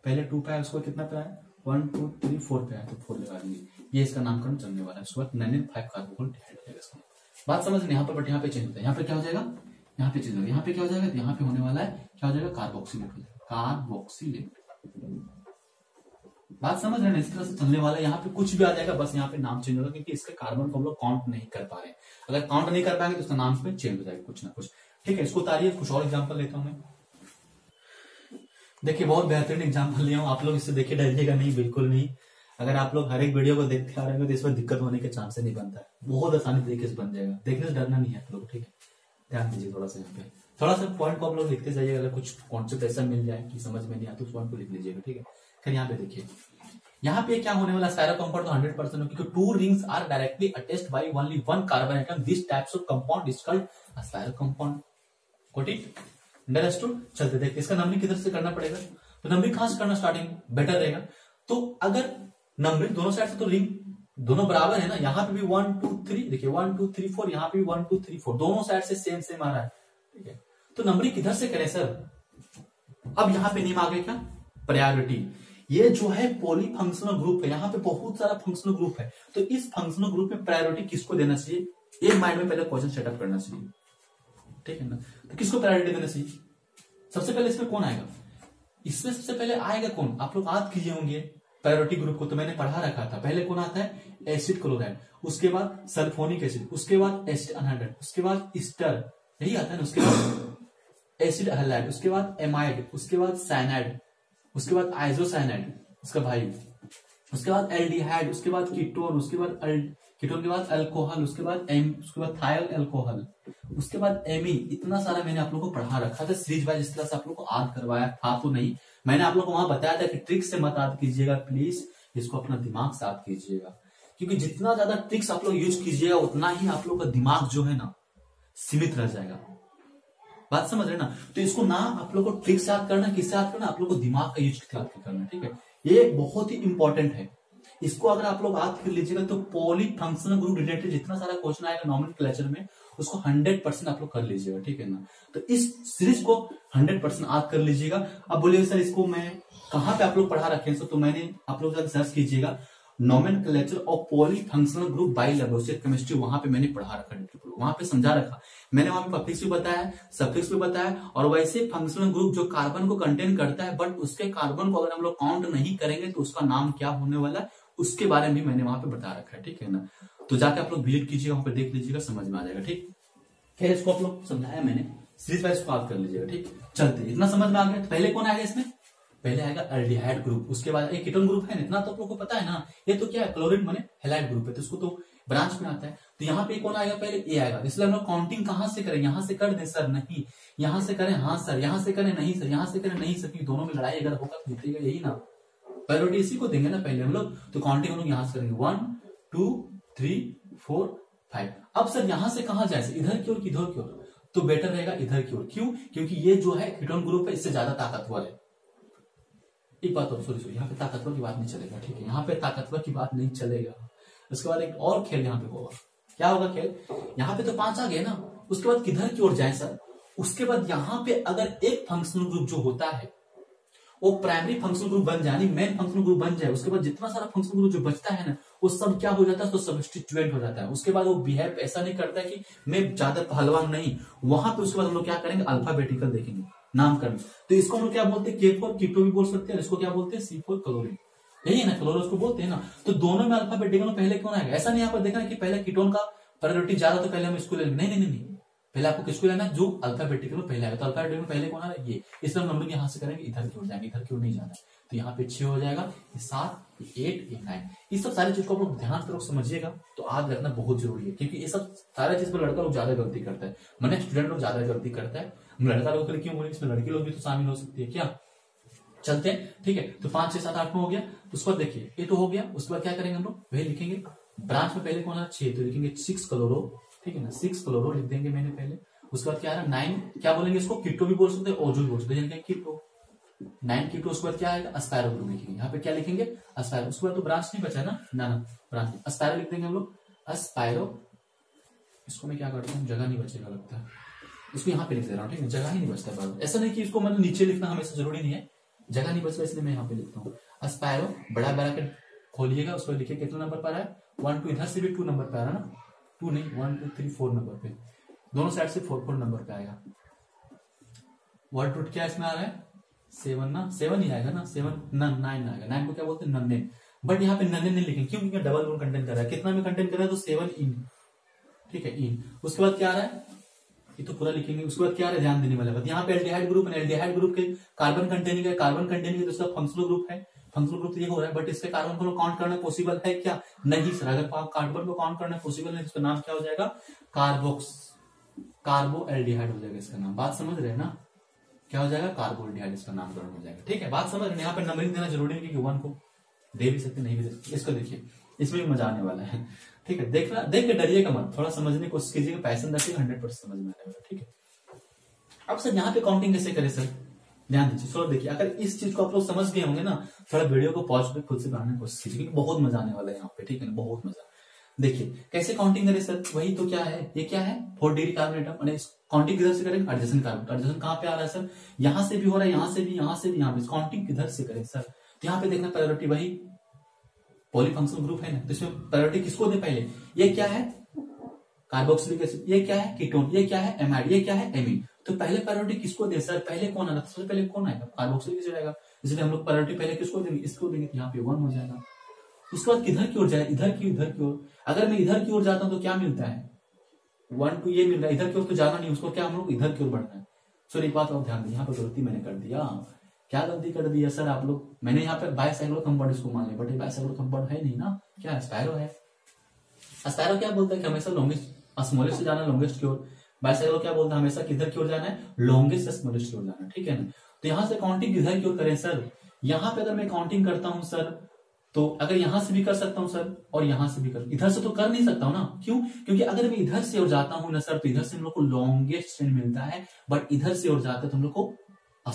पहले 2 पे आया, उसको कितना पे आया 1 2 3 4 पे आया तो 4 लगा देंगे। ये इसका नामकरण चलने वाला है। उसके बाद 9 5 कार्बोन इसका बात समझ लें यहाँ पर, बट यहाँ पे चेंज होता है, यहाँ पे क्या हो जाएगा, यहाँ पे चेंज होगा, यहाँ पे क्या हो जाएगा, यहाँ पे होने वाला है क्या हो जाएगा कार्बोक्सिलेट, कार्बोक्सिलेट। बात समझ रहे हैं, इस तरह से चलने वाला है, यहाँ पे कुछ भी आ जाएगा, बस यहाँ पे नाम चेंज होगा क्योंकि इसके कार्बन को हम लोग काउंट नहीं कर पा रहे हैं। अगर काउंट नहीं कर पाएंगे तो उसका नाम पे चेंज हो जाएगा कुछ ना कुछ, ठीक है। इसको उतारिए, कुछ और एग्जाम्पल लेता हूं मैं। देखिए बहुत बेहतरीन एग्जाम्पल लिया हूँ, आप लोग इससे देखिए डरिएगा नहीं, बिल्कुल नहीं। अगर आप लोग हर एक वीडियो को देखते आ रहे हो तो इसमें दिक्कत होने के चांस नहीं बनता है, बहुत आसानी तरीके से बन जाएगा, देखने से डरना नहीं है आप लोग, ठीक है। ध्यान दीजिए थोड़ा सा यहाँ पे, थोड़ा सा पॉइंट को आप लोग लिखते जाइए, अगर कुछ कॉन्सेप्ट ऐसा मिल जाए कि समझ में नहीं आती उस पॉइंट को लिख लीजिएगा, ठीक है। फिर यहाँ पे देखिए, यहाँ पे क्या होने वाला सारा कंपाउंड तो 100% होगा क्योंकि 2 rings are directly attached by only 1 carbon atom. This types of compound is called स्पायरो कंपाउंड, को ठीक अंडरस्टूड। चलते देखते इसका नंबरिंग किधर से करना पड़ेगा, तो नंबरिंग कहां से करना स्टार्टिंग बेटर रहेगा। तो अगर नंबरिंग दोनों साइड से तो रिंग दोनों बराबर है ना, यहाँ पे भी 1 2 3 देखिए 1 2 3 4, यहाँ पे भी 1 2 3 4, दोनों साइड से सेम सेम आ रहा है, ठीक है। तो नंबरिंग किधर से करें सर, अब यहाँ पे नियम आ गया क्या, प्रायोरिटी। ये जो है पॉलीफंक्शनल ग्रुप है, यहाँ पे बहुत सारा फंक्शनल ग्रुप है, तो इस फंक्शनल ग्रुप में प्रायोरिटी किसको देना चाहिए, ये माइंड में पहले क्वेश्चन सेटअप करना चाहिए, ठीक है ना। तो किसको प्रायोरिटी देना चाहिए, सबसे पहले इसमें कौन आएगा, इसमें सबसे पहले आएगा कौन, आप लोग याद किए होंगे प्रायोरिटी ग्रुप को, तो मैंने पढ़ा रखा था। पहले कौन आता है एसिड क्लोराइड, उसके बाद सल्फोनिक एसिड, उसके बाद एसिड अनहाइड्राइड, उसके बाद ईस्टर, यही आता है ना, उसके बाद एसिड हलाइड, उसके बाद एमाइड, उसके बाद साइनाइड, उसके बाद आइसोसाइनाइड उसका भाई, उसके बाद एल्डिहाइड, उसके बाद कीटोन, उसके बाद कीटोन के बाद अल्कोहल, उसके बाद एम, उसके बाद थायल अल्कोहल, उसके बाद एमी। इतना सारा मैंने आप लोगों को पढ़ा रखा था सीरीज वाइज, इस तरह से आप लोगों को याद करवाया था तो नहीं, मैंने आप लोगों को वहां बताया था कि ट्रिक से मत याद कीजिएगा प्लीज, इसको अपना दिमाग से याद कीजिएगा, क्योंकि जितना ज्यादा ट्रिक्स आप लोग यूज कीजिएगा उतना ही आप लोग का दिमाग जो है ना सीमित रह जाएगा। बात समझ रहे ना, तो इसको ना आप लोग को ट्रिक से याद करना, किससे याद करना, आप लोग को दिमाग का यूज करना, ठीक है। ये बहुत ही इंपॉर्टेंट है, इसको अगर आप लोग याद कर लीजिएगा तो पॉलीफंक्शनल ग्रुप रिलेटेड जितना सारा क्वेश्चन आएगा नॉमेनक्लेचर में उसको 100% आप लोग कर लीजिएगा, ठीक है ना। तो इस सीरीज को 100% याद कर लीजिएगा। अब बोलिए सर इसको मैं कहाँ पे आप लोग पढ़ा रखे हैं, तो मैंने आप लोग सर्च कीजिएगा nomenclature of पॉलीफंक्शनल ग्रुप by Lavoisier chemistry, वहां पे मैंने पढ़ा रखा है, वहां पे समझा रखा, मैंने वहां पे अफिक्स भी बताया, सफिक्स भी बताया, और वैसे फंक्शनल ग्रुप जो कार्बन को कंटेन करता है बट उसके कार्बन को अगर हम लोग काउंट नहीं करेंगे तो उसका नाम क्या होने वाला है उसके बारे में मैंने वहां पे बता रखा है, ठीक है ना। तो जाके आप लोग विजिट कीजिएगा, वहां पे देख लीजिएगा, समझ में आ जाएगा, ठीक। खैर इसको आप लोग समझाया मैंने, सीरीज वाइज को याद कर लीजिएगा, ठीक। चलते इतना समझ में आ गया, पहले कौन आएगा इसमें, पहले आएगा एल्डिहाइड ग्रुप, उसके बाद एक कीटोन ग्रुप है ना, इतना तो आप लोगों को पता है ना, ये तो क्या है क्लोरीन बने हैलाइड ग्रुप है, तो इसको तो ब्रांच में आता है। तो यहाँ पे कौन आएगा, पहले ए आएगा, इसलिए हम लोग काउंटिंग कहाँ से करें, यहाँ से कर दे सर, नहीं यहाँ से करें, हाँ सर, यहाँ से करें, नहीं सर, यहाँ से करें, नहीं सर, क्योंकि दोनों में लड़ाई अगर होगा तो जीतेगा यही ना, प्रायोरिटी इसी को देंगे ना पहले हम लोग, तो काउंटिंग हम लोग यहाँ से करेंगे 1 2 3 4 5। अब सर यहाँ से कहाँ जाए, इधर की ओर की इधर की ओर, तो बेटर रहेगा इधर की ओर, क्यों, क्योंकि ये जो है कीटोन ग्रुप है इससे ज्यादा ताकतवर है। एक बात और सॉरी, यहाँ पे ताकतवर की बात नहीं चलेगा, ठीक है, यहाँ पे ताकतवर की बात नहीं चलेगा। उसके बाद एक और खेल यहाँ पे होगा, क्या होगा खेल, यहाँ पे तो 5 आ गए ना, उसके बाद किधर की ओर जाए सर, उसके बाद यहाँ पे अगर एक फंक्शनल ग्रुप जो होता है वो प्राइमरी फंक्शनल ग्रुप बन जाए, मेन फंक्शनल ग्रुप बन जाए, उसके बाद जितना सारा फंक्शनल ग्रुप जो बचता है ना वो सब क्या हो जाता है, तो सब्स्टिट्यूएंट हो जाता है। उसके बाद वो बिहेव ऐसा नहीं करता है कि मैं ज्यादा पहलवान नहीं, वहां पे उसके बाद हम लोग क्या करेंगे अल्फाबेटिकल देखेंगे नामकरण, तो इसको हम लोग क्या बोलते हैं K4 कीटो भी बोल सकते हैं, इसको क्या बोलते हैं C4 क्लोरीन, यही है ना क्लोरो उसको बोलते हैं ना। तो दोनों में अल्फाबेटिकल में पहले कौन आएगा, ऐसा नहीं यहाँ पर देखना कि पहले कीटोन का प्रायोरिटी ज्यादा तो पहले हम इसको ले लेंगे, नहीं, नहीं नहीं नहीं, पहले आपको किसको लेना है जो अल्फाबेटिकल में पहले आएगा। तो अल्फाबेटिकल में पहले कौन आएगा ये, इसलिए हम लोग यहाँ से करेंगे इधर की ओर जाएंगे, इधर की ओर नहीं जाना, तो यहाँ पे 6 हो जाएगा, 7 8 9, इस सब सारी चीज को आप लोग ध्यानपूर्वक समझिएगा, तो याद रखना बहुत जरूरी है, क्योंकि ये सब सारा चीज पर लड़का लोग ज्यादा गलती करता है, मैंने स्टूडेंट लोग ज्यादा गलती करता है, लड़का लोग क्यों बोले, इसमें लड़की लोग भी तो शामिल हो सकती है क्या। चलते हैं, ठीक है, तो 5 6 7 8 9 हो गया, उसके बाद देखिए ये तो हो गया, उसके बाद क्या करेंगे हम लोग, वही लिखेंगे ब्रांच में पहले कौन है 6, तो लिखेंगे 6 क्लोरो, ठीक है ना, 6 क्लोरो लिख देंगे मैंने पहले, उसके बाद क्या आएगा 9, क्या बोलेंगे इसको कीटो भी बोल सकते हैं, ओजो बोल सकते हैं, कीटो 9 कीटो, उसके बाद क्या आएगा स्पायरो ग्रुप लिखेंगे, यहाँ पे क्या लिखेंगे स्पायरो, उसके बाद तो ब्रांच नहीं बचा ना, ना ब्रांच अस्पायरो लिख देंगे हम लोग, स्पाइरो, इसको मैं क्या करता हूँ, जगह नहीं बचेगा लगता है, इसको यहाँ पे लिख दे रहा हूँ, ठीक है, जगह ही नहीं बचता पायरो। ऐसा नहीं कि इसको मतलब नीचे लिखना हमेशा जरूरी नहीं है, जगह नहीं बचता इसलिए मैं यहाँ पे लिखता हूँ स्पाइरो, बड़ा ब्रैकेट खोलिएगा, उसको लिखिए कितना नंबर पर है, 1 2, इधर से भी 2 नंबर पे आ रहा है ना, 2 नहीं 1 2 3 4 नंबर पे, दोनों साइड से 4 4 नंबर पे आएगा। वर्ड रूट क्या इसमें आ रहा है, 7 ना, 7 ही आएगा ना, 7 9 9 आएगा, 9 को क्या बोलते हैं नन्ने, बट यहाँ पे नन्ने नहीं लिखेंगे क्यों, क्योंकि डबल रूट कंटेन कर रहा है, कितना में कंटेन कर रहा है तो 7 इन, ठीक है इन। उसके बाद क्या आ रहा है, ये तो पूरा लिखेंगे, उसके बाद क्या आ रहा है ध्यान देने वाला बात, यहाँ पे एल्डिहाइड ग्रुप है, एल्डिहाइड ग्रुप के कार्बन कंटेनिंग है, कार्बन कंटेनिंग तो उसका फंक्शनल ग्रुप है, फंक्शनल ग्रुप तो ये हो रहा है, बट इससे कार्बन को काउंट करना पॉसिबल है क्या, नहीं सर, अगर कार्बन को काउंट करना पॉसिबल है इसका नाम क्या हो जाएगा, कार्बोक्स, कार्बो एल्डिहाइड हो जाएगा इसका नाम, बात समझ रहे हैं ना, क्या हो जाएगा कार्बोल्डिहाइड इसका नामकरण हो जाएगा, ठीक है, बात समझ रहे हैं। यहाँ पर नंबरिंग देना जरूरी है क्योंकि 1 को दे भी सकते नहीं भी दे सकते, इसको देखिए इसमें भी मजा आने वाला है, ठीक है, देखना देख के डरिएगा मत, थोड़ा समझने की कोशिश कीजिएगा, पैसन रखिएगा, 100% समझ में आने वाला, ठीक है। अब सर यहाँ पे काउंटिंग कैसे करें सर, ध्यान दीजिए, थोड़ा देखिए, अगर इस चीज को आप लोग समझ गए होंगे ना, थोड़ा वीडियो को पॉज पे खुद से बनाने की कोशिश कीजिए, बहुत मजा आने वाला है यहाँ पे, ठीक है, बहुत मजा। देखिए कैसे काउंटिंग करें सर, वही तो क्या है, ये क्या है 4 डिग्री कार्बन एटम, और काउंटिंग किधर से करें, एडजेसेंट कार्बन, एडजेसेंट कहाँ पे आ रहा है सर, यहाँ से भी हो रहा है, यहाँ से भी, यहाँ से भी, यहाँ पे, काउंटिंग किधर से करें सर, तो यहाँ पे देखना प्रायोरिटी वही पॉलीफंक्शनल ग्रुप है ना, तो इसमें प्रायोरिटी किसको दे पहले, ये क्या है कार्बोक्सिलिक एसिड, ये क्या है कीटोन, ये क्या है एमाइड, ये क्या है एमीन, तो पहले प्रायोरिटी किसको दे सर, पहले कौन आएगा, सबसे पहले कौन आएगा कार्बोक्सिलिक एसिड आएगा, इसलिए हम लोग प्रायोरिटी पहले किसको देंगे, इसको देंगे, यहाँ पे 1 हो जाएगा। उसके बाद किधर की ओर जाए, इधर की, इधर की ओर, अगर मैं इधर की ओर जाता हूं तो क्या मिलता है 1 2, ये मिल रहा है, इधर की ओर तो जाना नहीं, उसको क्या हम लोग इधर की ओर बढ़ना है। सर एक बात और ध्यान दें, यहाँ पर गलती मैंने कर दिया, क्या गलती कर दिया सर आप लोग, मैंने यहाँ पे बाइसाइक्लो कंपाउंड इसको मान लिया, बट ये बाइसाइक्लो कंपाउंड है नहीं ना, क्या स्पाइरो है, स्पाइरो क्या बोलता है कि हमेशा लॉन्गेस्ट स्मॉलेस्ट से जाना, लॉन्गेस्ट की ओर, बाइसाइक्लो क्या बोलता है हमेशा किधर की ओर जाना है, लॉन्गेस्ट स्मॉलेस्ट की ओर जाना, ठीक है ना। तो यहाँ से काउंटिंग किधर की ओर करें सर, यहाँ पे अगर मैं काउंटिंग करता हूँ सर, तो अगर यहां से भी कर सकता हूं सर, और यहां से भी कर, इधर से तो कर नहीं सकता हूं ना, क्यों, क्योंकि अगर मैं इधर से और जाता हूं ना सर, तो इधर से हम लोग को लॉन्गेस्ट चेन मिलता है, बट इधर से और जाते तो हम लोग को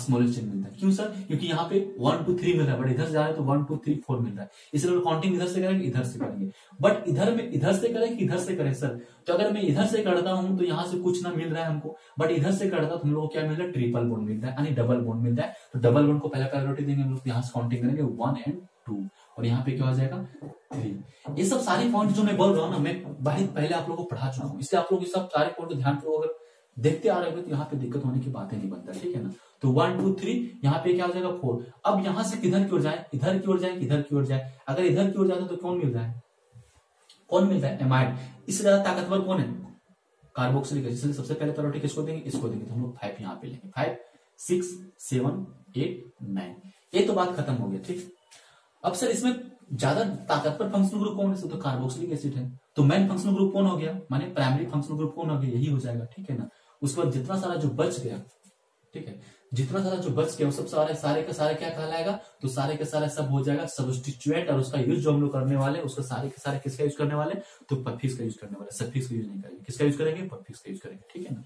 स्मॉलेस्ट चेन मिलता है, क्यों सर, क्योंकि यहाँ पे 1 2 3 मिल रहा है, बट इधर से जा रहे तो 1 2 3 4 मिल रहा है, इसलिए काउंटिंग इधर से करेंगे, इधर से करेंगे, बट इधर में इधर से करें कि इधर से करें सर, तो अगर मैं इधर से करता हूं तो यहाँ से कुछ ना मिल रहा है हमको, बट इधर से करता हूं तो हम लोग को क्या मिल रहा है, ट्रिपल बॉन्ड मिलता है, यानी डबल बॉन्ड मिलता है, तो डबल बॉन्ड को पहला प्रायोरिटी देंगे हम लोग, यहाँ से काउंटिंग करेंगे 1 एंड 2, और यहाँ पे क्या हो जाएगा 3। ये सब सारे पॉइंट जो मैं बोल रहा हूँ ना, मैं बहुत पहले आप लोगों को पढ़ा चुका हूँ, इसलिए आप लोग ये सब सारे पॉइंट को ध्यान पूर्वक अगर देखते आ रहे हो तो यहाँ पे दिक्कत होने की बातें नहीं बनता, ठीक है ना। तो 1 2 3, यहाँ पे क्या हो जाएगा 4। अब यहाँ से किधर की ओर जाए, इधर की ओर जाए, इधर की ओर जाए, अगर इधर की ओर जाए तो कौन मिल रहा है, कौन मिल रहा है एमाइड, इससे ज्यादा ताकतवर कौन है कार्बोक्सिलिक एसिड, सबसे पहले प्रायोरिटी किसको देंगे, इसको देंगे, तो हम लोग 5 यहाँ पे लेंगे, 5 6 7 8 9, ये तो बात खत्म हो गई, ठीक। अब सर इसमें ज्यादा ताकतवर फंक्शनल ग्रुप कौन है, तो कार्बोक्सिलिक एसिड है, तो मेन फंक्शनल ग्रुप कौन हो गया, माने प्राइमरी फंक्शनल ग्रुप कौन हो गया, यही हो जाएगा, ठीक है ना। उसके बाद जितना सारा जो बच गया, ठीक है, जितना सारा जो बच गया वो सब सारे का सारे क्या कहलाएगा, तो सारे के सारे सब हो जाएगा सब्स्टिट्यूएंट, और उसका यूज जो हम लोग करने वाले, उसका सारे के सारे किसका यूज करने वाले, तो परफिक्स का यूज करने वाले, सफिक्स का यूज नहीं करेंगे, किसका यूज करेंगे, परफिक्स का यूज करेंगे, ठीक है ना।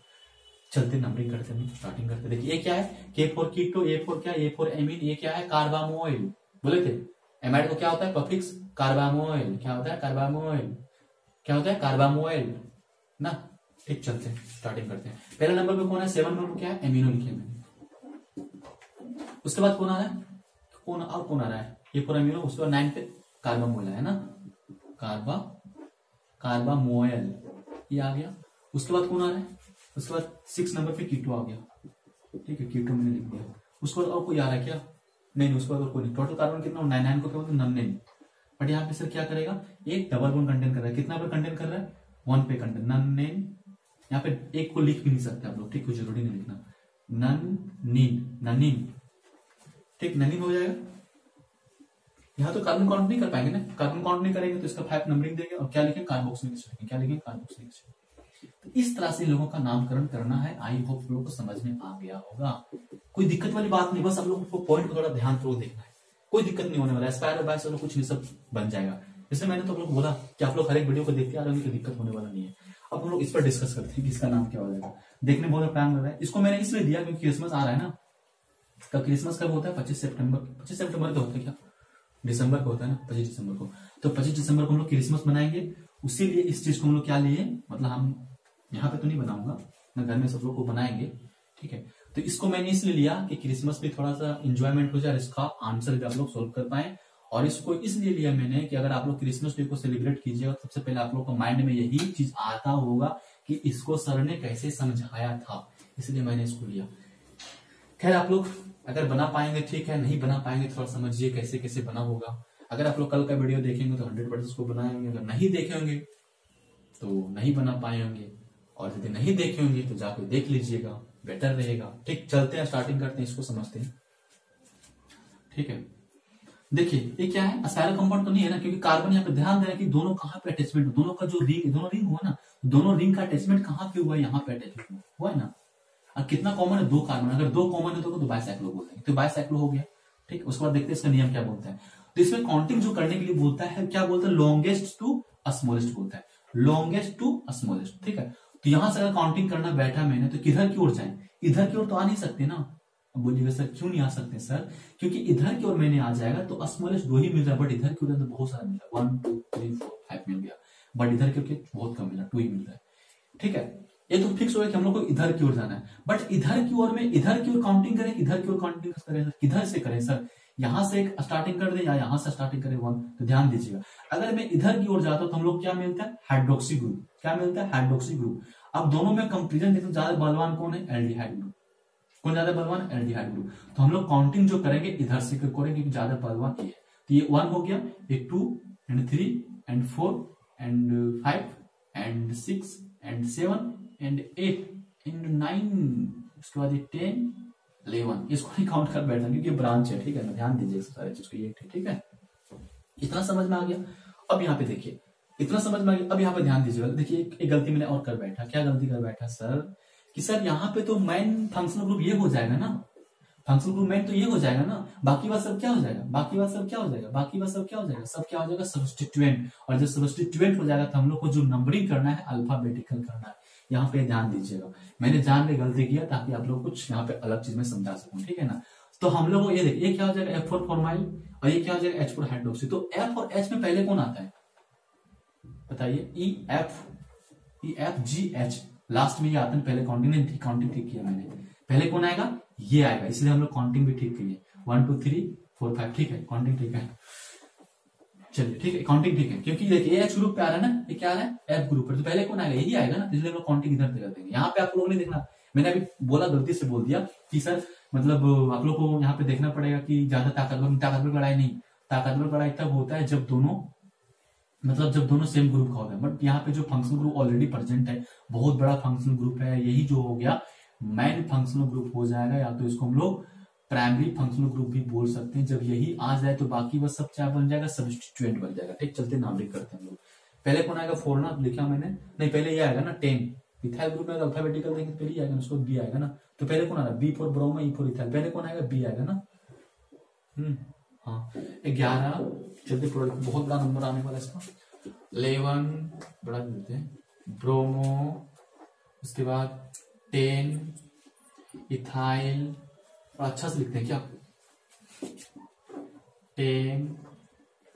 चलते नंबरिंग करते हैं, स्टार्टिंग करते, देखिए क्या है K4 कीटो, A4 क्या, A4 एमीन, ये क्या है कार्बामोइल, बोले थे एमाइड को क्या होता है परफिक्स, कार्बामोइल क्या होता है, कार्बामोइल क्या होता है, कार्बामोइल ना, ठीक। चलते हैं, स्टार्टिंग करते हैं, पहले नंबर पे कौन है 7 नंबर क्या है, एमिनो लिखे मैंने, उसके बाद कौन आ रहा है, कौन और कौन आ रहा है, ये पूरा एमिनो, उसके बाद 9 पे कार्बामोइल है ना, कार्बामोइल ये आ गया, उसके बाद कौन आ रहा है, उसके बाद 6 नंबर पे कीटो आ गया, ठीक है, कीटो मैंने लिख दिया, उसके बाद और कोई आ रहा है क्या, नहीं, उसके बाद कोई नहीं, टोटल कार्बन कितना 9 को क्या नन्ने, बट यहाँ पे सर क्या करेगा, एक डबल बॉन्ड कंटेन कर रहा है, कितना पर कंटेन कर रहा है, 1 पे कंटेन, नन्ने, यहाँ पे एक को लिख भी नहीं सकते आप लोग, ठीक, कुछ जरूरी नहीं लिखना, नन्नीन, नन्नीन, ठीक, नन्नीन हो जाएगा। यहाँ तो कार्बन काउंट नहीं कर पाएंगे ना, कार्बन काउंट नहीं करेंगे तो इसका 5 नंबरिंग देंगे, और क्या लिखेंगे कार्बोक्सिलिक एसिड, क्या लिखेंगे कार्बोक्सिलिक एसिड। तो इस तरह से लोगों का नामकरण करना है, आई होप लोगों को समझ में आ गया होगा, कोई दिक्कत वाली बात नहीं, बस आप लोगों को पॉइंट को थोड़ा ध्यानपूर्वक देखना है, कोई दिक्कत नहीं होने वाला है, स्पाइरो बाइसाइक्लो कुछ नहीं, सब बन जाएगा, जैसे मैंने तो आप लोग बोला कि आप लोग हर एक वीडियो को देखते आ रहे हो, कोई दिक्कत होने वाला नहीं है। अब हम लोग इस पर डिस्कस करते हैं कि इसका नाम क्या हो जाएगा, देखने में बहुत प्लान लग रहा है, इसको मैंने इसलिए दिया क्योंकि क्रिसमस आ रहा है ना, क्रिसमस कब होता है 25 सितंबर, 25 सितंबर को होता है क्या, दिसंबर को होता है ना, 25 दिसंबर को। तो 25 दिसंबर को हम लोग क्रिसमस मनाएंगे, उसी लिए इस चीज को हम लोग क्या लिए, मतलब हम यहाँ पे तो नहीं बनाऊंगा, मैं घर में सब लोग को बनाएंगे, ठीक है। तो इसको मैंने इसलिए लिया कि क्रिसमस पे थोड़ा सा इंजॉयमेंट हो जाए, इसका आंसर भी आप लोग सोल्व कर पाए। और इसको इसलिए लिया मैंने कि अगर आप लोग क्रिसमस डे को सेलिब्रेट कीजिएगा, सबसे पहले आप लोग को माइंड में यही चीज आता होगा कि इसको सर ने कैसे समझाया था, इसलिए मैंने इसको लिया। खैर आप लोग अगर बना पाएंगे ठीक है, नहीं बना पाएंगे थोड़ा समझिए कैसे कैसे बना होगा। अगर आप लोग कल का वीडियो देखेंगे तो 100% उसको बनाएंगे, अगर नहीं देखे होंगे तो नहीं बना पाए होंगे, और यदि नहीं देखे होंगे तो जाकर देख लीजिएगा, बेटर रहेगा। ठीक, चलते हैं स्टार्टिंग करते हैं, इसको समझते हैं, ठीक है। देखिए ये क्या है, स्पाइरो कंपाउंड तो नहीं है ना, क्योंकि कार्बन यहाँ पे ध्यान देना कि दोनों कहाँ पे अटैचमेंट, दोनों का जो रिंग, दोनों रिंग हुआ ना, दोनों रिंग का अटैचमेंट कहाँ पे हुआ, यहाँ पे अटैचमेंट हुआ है ना। अब कितना कॉमन है, 2 कार्बन, अगर 2 कॉमन है तो बाइसाइक्लो बोलते हैं, तो बाइसाइक्लो हो गया, ठीक। उसके बाद देखते हैं इसका नियम क्या बोलता है। तो इसमें काउंटिंग जो करने के लिए बोलता है, क्या बोलता है, लॉन्गेस्ट टू स्मॉलेस्ट बोलता है, लॉन्गेस्ट टू स्मॉलेस्ट, ठीक है। तो यहां से अगर काउंटिंग करना बैठा मैंने तो किधर की ओर जाए, इधर की ओर तो आ नहीं सकते ना। बोलिएगा सर क्यों नहीं आ सकते सर, क्योंकि इधर की ओर मैंने आ जाएगा तो स्मॉलेस्ट 2 ही मिल रहा है, बट इधर की ओर बहुत सारा मिल रहा है, 1 2 3 4 5 मिल गया, बट इधर की ओर बहुत कम मिल रहा है, 2 ही मिल रहा है, ठीक है। ये तो फिक्स हो गया कि हम लोग को इधर की ओर जाना है, बट इधर की ओर में इधर की ओर काउंटिंग करें, इधर की ओर काउंटिंग करें, किधर से करें सर, यहां से एक स्टार्टिंग कर दे या यहां से स्टार्टिंग करें 1, तो ध्यान दीजिएगा अगर मैं इधर की ओर जाता हूं तो हम लोग क्या मिलता है, हाइड्रोक्सी ग्रुप, क्या मिलता है, हाइड्रोक्सी ग्रुप। अब दोनों में कंपेरिजन देखो, ज्यादा बलवान कौन है, एल्डिहाइड ग्रुप, कौन ज्यादा बलवान, एल्डिहाइड ग्रुप। तो हम लोग काउंटिंग जो करेंगे इधर से करेंगे क्योंकि ज्यादा बलवान ये है। तो ये 1 हो गया, ये 2 and 3 and 4 and 5 and 6 and 7 and 8 and 9, उसके बाद 10 11, इसको नहीं काउंट कर बैठना क्योंकि ये ब्रांच है, ठीक है ना, ध्यान दीजिए सारे चीज को, ये ठीक है। इतना समझ में आ गया, अब यहाँ पे देखिए, इतना समझ में आ गया, अब यहाँ पे ध्यान दीजिएगा। देखिए एक गलती मैंने और कर बैठा, क्या गलती कर बैठा सर, कि सर यहाँ पे तो मेन फंक्शनल ग्रुप ये हो जाएगा ना, फंक्शनल ग्रुप मेन तो ये हो जाएगा ना, बाकी बात सब क्या हो जाएगा, बाकी बात सब क्या हो जाएगा, बाकी बात सब क्या हो जाएगा, सब क्या हो जाएगा, सब्स्टिट्यूएंट। और जब सब्स्टिट्यूएंट हो जाएगा तो हम लोग को जो नंबरिंग करना है अल्फाबेटिकल करना है, यहाँ पे ध्यान दीजिएगा। मैंने जान के गलती किया ताकि आप लोग कुछ यहाँ पे अलग चीज में समझा सकूं, ठीक है ना। तो हम लोग ये देखिए, ये क्या हो जाएगा, F4 फॉर्माइल, और ये क्या हो जाएगा, H4 हाइड्रोक्सी। तो F और H में पहले कौन आता है बताइए, E F G H, last में ये आता है, पहले काउंटिंग ठीक किया मैंने, पहले कौन आएगा, ये आएगा, इसलिए हम लोग काउंटिंग भी ठीक करिए, 1 2 3 4 5, ठीक है, काउंटिंग ठीक है, चलिए ठीक है, काउंटिंग ठीक है, क्योंकि देखिए H ग्रुप पे आ रहा है ना, ये क्या आ रहा है, F ग्रुप पर, तो पहले कौन आएगा, यही आएगा ना, इसलिए हम लोग काउंटिंग इधर से करते हैं। यहाँ पे आप लोगों ने देखना, मैंने अभी बोला, गलती से बोल दिया कि सर मतलब आप लोग को यहाँ पे देखना पड़ेगा कि ज्यादा ताकतवर लड़ाई नहीं, ताकतवर लड़ाई तब होता है जब दोनों मतलब जब दोनों सेम ग्रुप का होता है, बट यहाँ पे जो फंक्शनल ग्रुप ऑलरेडी प्रेजेंट है, बहुत बड़ा फंक्शनल ग्रुप है, यही जो हो गया मेन फंक्शनल ग्रुप हो जाएगा, या तो इसको हम लोग प्राइमरी फंक्शनल ग्रुप भी बोल सकते हैं। जब यही आ जाए तो बाकी बस सब चाहे बन जाएगा, सब्स्टिट्यूएंट बन जाएगा, ठीक। चलते नामरिक करते हैं हम लोग, पहले कौन आएगा, 4 ना लिखा मैंने, नहीं पहले ये आएगा ना 10, इथाइल ग्रुप में अल्फाबेटिकल देखें पहले ही आएगा ना, उसको बी आएगा ना, तो पहले कौन आ रहा है, B4 ब्रोमो E4 इथाइल, पहले कौन आएगा, बी आएगा ना, हाँ 11, चलते प्रोडक्ट बहुत बड़ा नंबर आने वाला है इसका, 11 बड़ा देते हैं ब्रोमो, उसके बाद 10 इथाइल, और अच्छा से लिखते हैं क्या, 10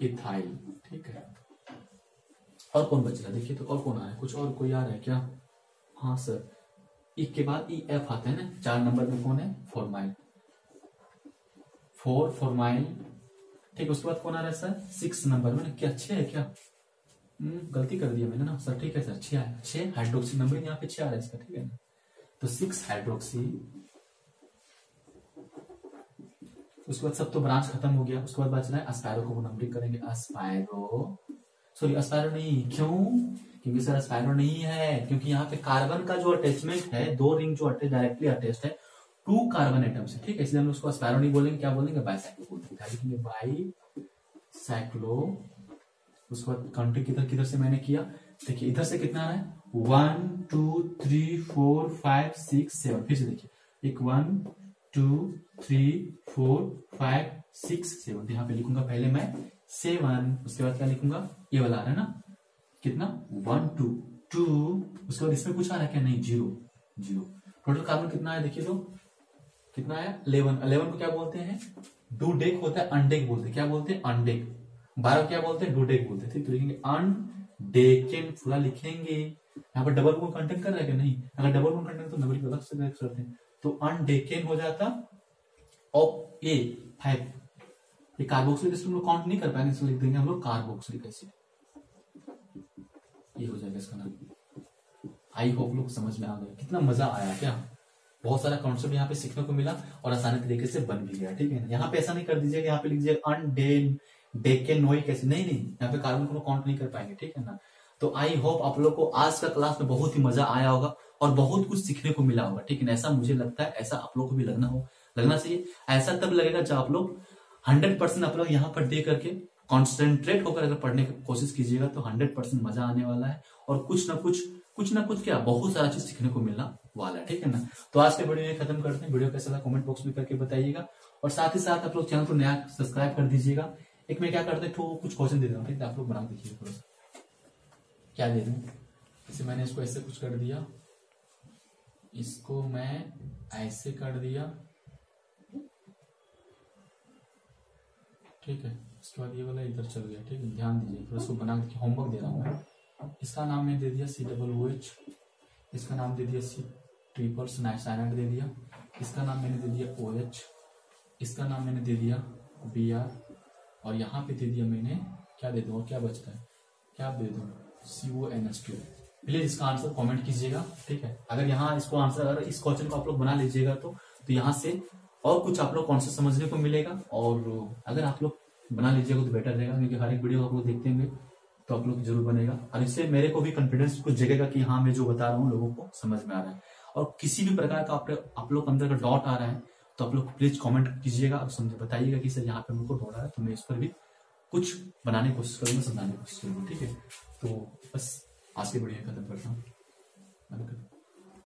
इथाइल, ठीक है। और कौन बच रहा है देखिए, तो और कौन आया, कुछ और कोई आ रहा है क्या, हाँ सर, ई के बाद EF आते हैं ना, 4 नंबर में कौन है, फॉर्माइल, 4 फॉर्माइल, ठीक। उसके बाद कौन आ रहा है सर, 6 नंबर में, क्या 6 है क्या, गलती कर दिया मैंने ना सर, ठीक है सर 6 हाइड्रोक्सी नंबर, यहाँ पे 6 आ रहा है इसका, ठीक है ना, तो 6 हाइड्रोक्सी। उसके बाद सब तो ब्रांच खत्म हो गया, उसके बाद बात चला है स्पाइरो को नंबरिंग करेंगे, स्पाइरो नहीं, क्यों, क्योंकि सर स्पाइरो नहीं है, क्योंकि यहाँ पे कार्बन का जो अटैचमेंट है, 2 रिंग जो डायरेक्टली अटैच्ड है 2 कार्बन एटम से, ठीक है, इसलिए हम उसको स्पाइरो नहीं बोलेंगे, क्या बोलेंगे, बाइसाइक्लो बोलेंगे, बाइसाइक्लो। उसके बाद काउंटिंग किधर से मैंने किया, देखिए इधर से कितना आ रहा है, 1 2 3 4 5 6 7, फिर से देखिए, एक 1 2 3 4 5 6 7, यहाँ पे लिखूंगा पहले मैं 7, उसके बाद क्या लिखूंगा, ये वाला आ रहा है ना कितना, 1 2 2, उसके बाद इसमें कुछ आ रहा है क्या, नहीं, 0 0, टोटल कार्बन कितना है देखिए, तो कितना है 11 को क्या बोलते हैं डूडेक होता है, अनडेक बोलते हैं, क्या बोलते हैं अनडेक। 12 क्या बोलते हैं डूडेक बोलते हैं। ठीक तो लिखेंगे अनडेकेन पूरा लिखेंगे। यहाँ पर डबल कोन कंटेंट कर रहा है कि नहीं, अगर डबल कोन कंटेंट तो डबल अलग से करेक्ट करते हैं तो अनडेकेन हो जाता। और ए 5 ये कार्बोक्सिलिक एसिड हम लोग काउंट नहीं कर पाएंगे इसलिए लिख देंगे हम लोग कार्बोक्सिलिक एसिड, ये हो जाएगा इसका नाम। आई होप लोग समझ में आ गया, कितना मजा आया क्या, बहुत सारा कॉन्सेप्ट यहाँ पे सीखने को मिला और आसानी तरीके से बन भी गया। ठीक है ना, यहाँ पे ऐसा नहीं कर दीजिएगा, यहाँ पे लिख दीजिएगा अनडेन डेकेनोइक एसिड, नहीं नहीं यहाँ पे कार्बन को काउंट नहीं कर पाएंगे। ठीक है ना, तो आई होप आप लोग को आज का क्लास में बहुत ही मजा आया होगा और बहुत कुछ सीखने को मिला होगा। ठीक है ना, ऐसा मुझे लगता है, ऐसा आप लोग को भी लगना चाहिए। ऐसा तब लगेगा जब आप लोग 100% आप लोग यहाँ पर दे करके कॉन्सेंट्रेट होकर अगर पढ़ने की कोशिश कीजिएगा तो 100% मजा आने वाला है और कुछ ना कुछ क्या बहुत सारा चीज सीखने को मिलना वाला है। ठीक है ना, तो आज के वीडियो खत्म करते हैं। वीडियो कैसा लगा कमेंट बॉक्स में करके बताइएगा और साथ ही साथ आप लोग चैनल को नया सब्सक्राइब कर दीजिएगा। एक मैं क्या करते हैं कुछ क्वेश्चन दे देता हूँ, आप लोग बना दीजिए थोड़ा सा, क्या दे दूं, जैसे मैंने इसको ऐसे कुछ कर दिया, इसको मैं ऐसे कर दिया, ठीक है, इसके बाद ये वाला इधर चल गया। ठीक है, ध्यान दीजिए थोड़ा इसको बना के होमवर्क दे रहा हूँ मैं। इसका नाम मैं दे दिया COOH, इसका नाम दे दिया C3 साइनाइड दे दिया, इसका नाम मैंने दे दिया OH, इसका नाम मैंने दे दिया Br और यहाँ पे दे दिया मैंने क्या दे दूँ और क्या बचता है क्या दे दूँ CONH2। प्लीज इसका आंसर कमेंट कीजिएगा। ठीक है, अगर यहाँ इसको आंसर अगर इस क्वेश्चन को आप लोग बना लीजिएगा तो यहाँ से और कुछ आप लोग कॉन्सेप्ट समझने को मिलेगा और अगर आप लोग बना लीजिएगा तो बेटर रहेगा क्योंकि हर एक वीडियो आप लोग देखते होंगे तो आप लोग जरूर बनेगा और इससे मेरे को भी कॉन्फिडेंस कुछ जगेगा कि हाँ मैं जो बता रहा हूँ लोगों को समझ में आ रहा है। और किसी भी प्रकार का आप लोग अंदर का डॉट आ रहा है तो आप लोग प्लीज कमेंट कीजिएगा, आप समझ बताइएगा कि सर यहाँ पे मेरे को हो रहा है तो मैं इस पर भी कुछ बनाने की कोशिश करूंगा, समझाने की कोशिश करूंगा। ठीक है, तो बस आज की वीडियो खत्म करता हूँ।